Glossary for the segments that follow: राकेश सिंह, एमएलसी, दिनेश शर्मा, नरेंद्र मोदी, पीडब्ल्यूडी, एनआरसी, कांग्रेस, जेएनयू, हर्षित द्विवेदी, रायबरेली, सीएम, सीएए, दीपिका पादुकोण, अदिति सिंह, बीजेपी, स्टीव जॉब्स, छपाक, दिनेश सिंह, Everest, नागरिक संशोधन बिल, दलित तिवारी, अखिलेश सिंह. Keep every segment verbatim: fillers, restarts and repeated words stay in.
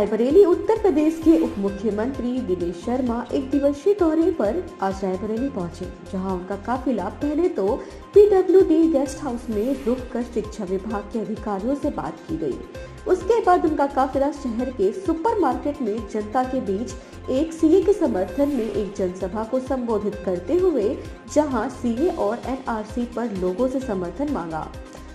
रायबरेली उत्तर प्रदेश के उप मुख्यमंत्री दिनेश शर्मा एक दिवसीय दौरे पर आज रायबरेली पहुंचे, जहां उनका काफिला पहले तो पीडब्ल्यूडी गेस्ट हाउस में रुककर शिक्षा विभाग के अधिकारियों से बात की गई। उसके बाद उनका काफिला शहर के सुपरमार्केट में जनता के बीच एक सीए के समर्थन में एक जनसभा को संबोधित करते हुए, जहाँ सीए और एनआरसी पर लोगों से समर्थन मांगा,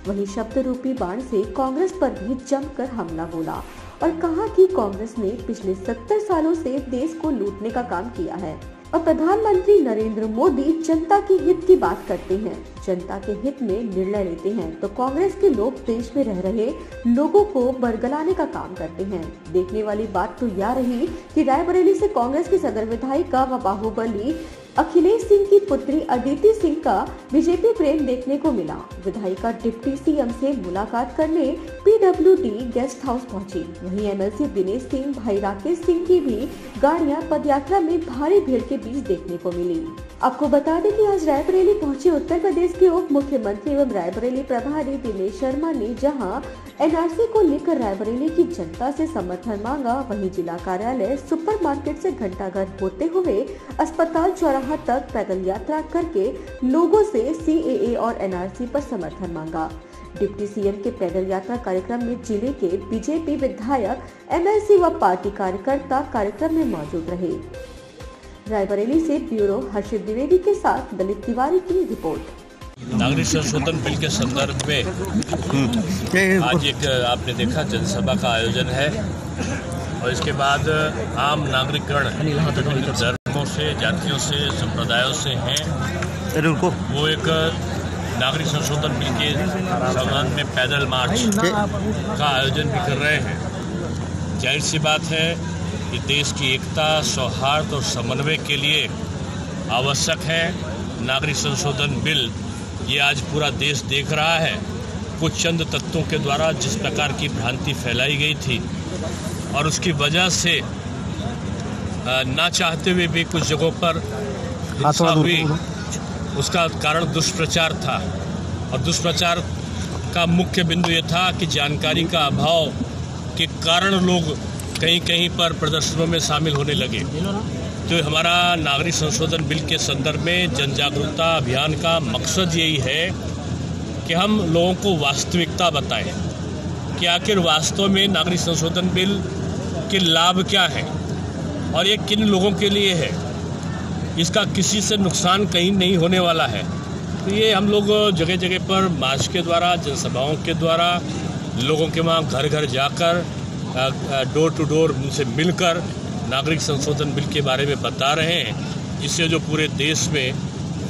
वहीं शब्द रूपी बाण से कांग्रेस पर भी जमकर हमला बोला और कहा कि कांग्रेस ने पिछले सत्तर सालों से देश को लूटने का काम किया है और प्रधानमंत्री नरेंद्र मोदी जनता के हित की बात करते हैं, जनता के हित में निर्णय लेते हैं तो कांग्रेस के लोग देश में रह रहे लोगों को बरगलाने का काम करते हैं। देखने वाली बात तो यह रही कि रायबरेली से कांग्रेस की सदर विधायिका व बाहुबली अखिलेश सिंह की पुत्री अदिति सिंह का बीजेपी प्रेम देखने को मिला। विधायिका डिप्टी सीएम से मुलाकात करने पीडब्ल्यूडी गेस्ट हाउस पहुंची, वहीं एमएलसी दिनेश सिंह भाई राकेश सिंह की भी गाड़ियां पदयात्रा में भारी भीड़ के बीच देखने को मिली। आपको बता दें कि आज रायबरेली पहुंचे उत्तर प्रदेश के उप मुख्यमंत्री एवं रायबरेली प्रभारी दिनेश शर्मा ने जहाँ एनआरसी को लेकर रायबरेली की जनता से समर्थन मांगा, वहीं जिला कार्यालय सुपरमार्केट से घंटाघर होते हुए अस्पताल चौराहा तक पैदल यात्रा करके लोगों से सीएए और एनआरसी पर समर्थन मांगा। डिप्टी सीएम के पैदल यात्रा कार्यक्रम में जिले के बीजेपी विधायक, एमएलसी व पार्टी कार्यकर्ता कार्यक्रम में मौजूद रहे। रायबरेली से ब्यूरो हर्षित द्विवेदी के साथ दलित तिवारी की रिपोर्ट। नागरिक संशोधन बिल के संदर्भ में आज एक आपने देखा जनसभा का आयोजन है और इसके बाद आम नागरिकगण विभिन्न धर्मों से, जातियों से, संप्रदायों से हैं, वो एक नागरिक संशोधन बिल के संबंध में पैदल मार्च का आयोजन भी कर रहे हैं। जाहिर सी बात है कि देश की एकता, सौहार्द और समन्वय के लिए आवश्यक है नागरिक संशोधन बिल। ये आज पूरा देश देख रहा है, कुछ चंद तत्वों के द्वारा जिस प्रकार की भ्रांति फैलाई गई थी और उसकी वजह से ना चाहते हुए भी कुछ जगहों पर हिंसा हुई, उसका कारण दुष्प्रचार था और दुष्प्रचार का मुख्य बिंदु ये था कि जानकारी का अभाव के कारण लोग कहीं कहीं पर प्रदर्शनों में शामिल होने लगे। तो हमारा नागरिक संशोधन बिल के संदर्भ में जन जागरूकता अभियान का मकसद यही है कि हम लोगों को वास्तविकता बताएं कि आखिर वास्तव में नागरिक संशोधन बिल के लाभ क्या हैं और ये किन लोगों के लिए है, इसका किसी से नुकसान कहीं नहीं होने वाला है। तो ये हम लोग जगह जगह पर मार्च के द्वारा, जनसभाओं के द्वारा, लोगों के वहाँ घर घर जाकर, डोर टू डोर उनसे मिलकर नागरिक संशोधन बिल के बारे में बता रहे हैं। इससे जो पूरे देश में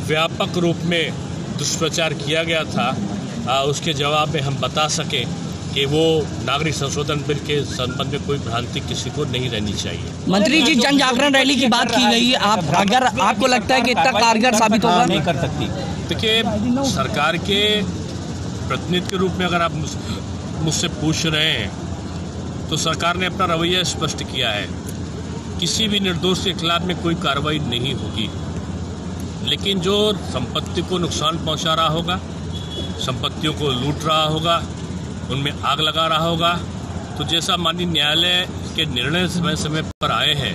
व्यापक रूप में दुष्प्रचार किया गया था आ, उसके जवाब में हम बता सकें कि वो नागरिक संशोधन बिल के संबंध में कोई भ्रांति किसी को नहीं रहनी चाहिए। मंत्री जी, जन जागरण रैली की बात की गई, आप अगर आपको लगता है कि इतना कारगर साबित होगा? नहीं कर सकती। देखिए, सरकार के प्रतिनिधि के रूप में अगर आप मुझसे पूछ रहे हैं तो सरकार ने अपना रवैया स्पष्ट किया है, किसी भी निर्दोष के खिलाफ में कोई कार्रवाई नहीं होगी, लेकिन जो संपत्ति को नुकसान पहुंचा रहा होगा, संपत्तियों को लूट रहा होगा, उनमें आग लगा रहा होगा, तो जैसा माननीय न्यायालय के निर्णय समय समय पर आए हैं,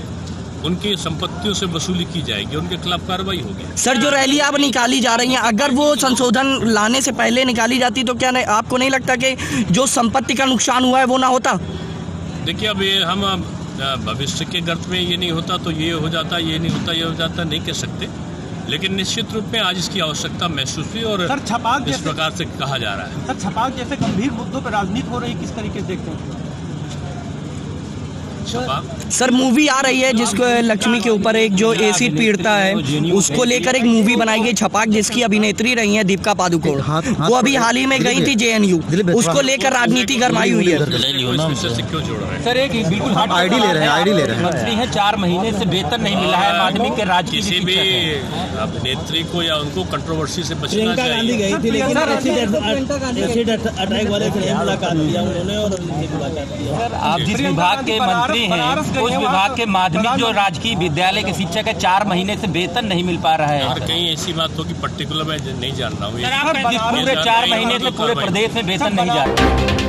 उनकी संपत्तियों से वसूली की जाएगी, उनके खिलाफ कार्रवाई होगी। सर, जो रैली अब निकाली जा रही है, अगर वो संशोधन लाने से पहले निकाली जाती तो क्या नहीं, आपको नहीं लगता कि जो संपत्ति का नुकसान हुआ है वो ना होता? देखिए, अब ये हम भविष्य के गर्त में ये नहीं होता तो ये हो जाता, ये नहीं होता ये हो जाता, नहीं कह सकते, लेकिन निश्चित रूप में आज इसकी आवश्यकता महसूस हुई और सर, छपाक इस प्रकार से कहा जा रहा है। सर, छपाक जैसे गंभीर मुद्दों पर राजनीति हो रही, किस तरीके से देखते हैं? छपाक सर, मूवी आ रही है जिसको लक्ष्मी के ऊपर एक जो एसिड पीड़ता है उसको लेकर एक मूवी बनाई गई छपाक, जिसकी अभिनेत्री रही है दीपिका पादुकोण, वो अभी हाल ही में गई थी जेएनयू, उसको लेकर राजनीति गरमाई हुई है। सर, एक बिल्कुल आईडी ले रहे हैं, आईडी ले रहे हैं मंत्री है, चार महीने से वेतन नहीं मिला है आदमी के, राज्य किसी भी अभिनेत्री को या उनको कंट्रोवर्सी से बचना चाहिए। सर, आप जिस विभाग के मंत्री हैं उस विभाग के माध्यमिक जो राजकीय विद्यालय के शिक्षक है, चार महीने से वेतन नहीं मिल पा रहा है। और कहीं ऐसी बात हो कि पर्टिकुलर मैं नहीं जान रहा हूँ, पूरे चार महीने से पूरे प्रदेश में वेतन नहीं जा रहा।